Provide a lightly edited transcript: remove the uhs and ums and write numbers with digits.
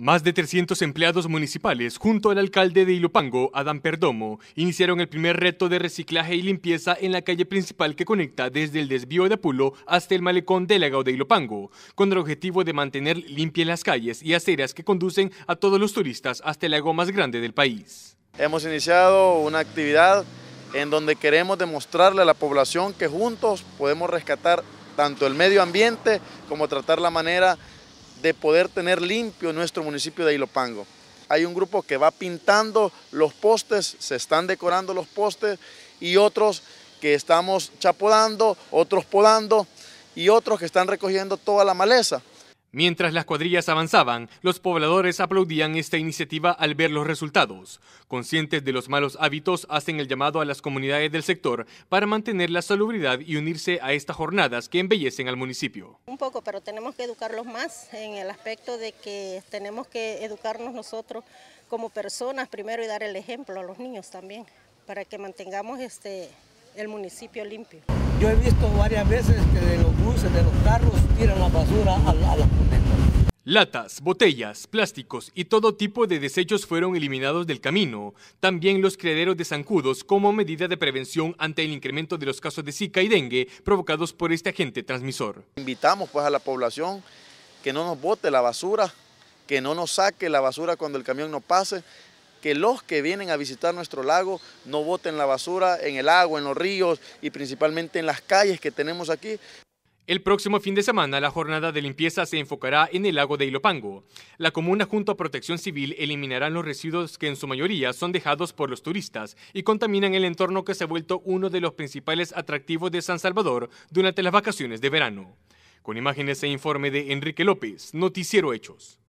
Más de 300 empleados municipales, junto al alcalde de Ilopango, Adán Perdomo, iniciaron el primer reto de reciclaje y limpieza en la calle principal que conecta desde el desvío de Pulo hasta el malecón del Lago de Ilopango, con el objetivo de mantener limpias las calles y aceras que conducen a todos los turistas hasta el lago más grande del país. Hemos iniciado una actividad en donde queremos demostrarle a la población que juntos podemos rescatar tanto el medio ambiente como tratar la manera de poder tener limpio nuestro municipio de Ilopango. Hay un grupo que va pintando los postes, se están decorando los postes, y otros que estamos chapodando, otros podando y otros que están recogiendo toda la maleza. Mientras las cuadrillas avanzaban, los pobladores aplaudían esta iniciativa al ver los resultados. Conscientes de los malos hábitos, hacen el llamado a las comunidades del sector para mantener la salubridad y unirse a estas jornadas que embellecen al municipio. Un poco, pero tenemos que educarlos más en el aspecto de que tenemos que educarnos nosotros como personas primero y dar el ejemplo a los niños también, para que mantengamos el municipio limpio. Yo he visto varias veces que de los buses, de los carros, tiran la basura a las cunetas. Latas, botellas, plásticos y todo tipo de desechos fueron eliminados del camino. También los criaderos de zancudos como medida de prevención ante el incremento de los casos de Zika y dengue provocados por este agente transmisor. Invitamos pues a la población que no nos bote la basura, que no nos saque la basura cuando el camión no pase, que los que vienen a visitar nuestro lago no boten la basura en el agua, en los ríos y principalmente en las calles que tenemos aquí. El próximo fin de semana la jornada de limpieza se enfocará en el lago de Ilopango. La comuna junto a Protección Civil eliminarán los residuos que en su mayoría son dejados por los turistas y contaminan el entorno que se ha vuelto uno de los principales atractivos de San Salvador durante las vacaciones de verano. Con imágenes e informe de Enrique López, Noticiero Hechos.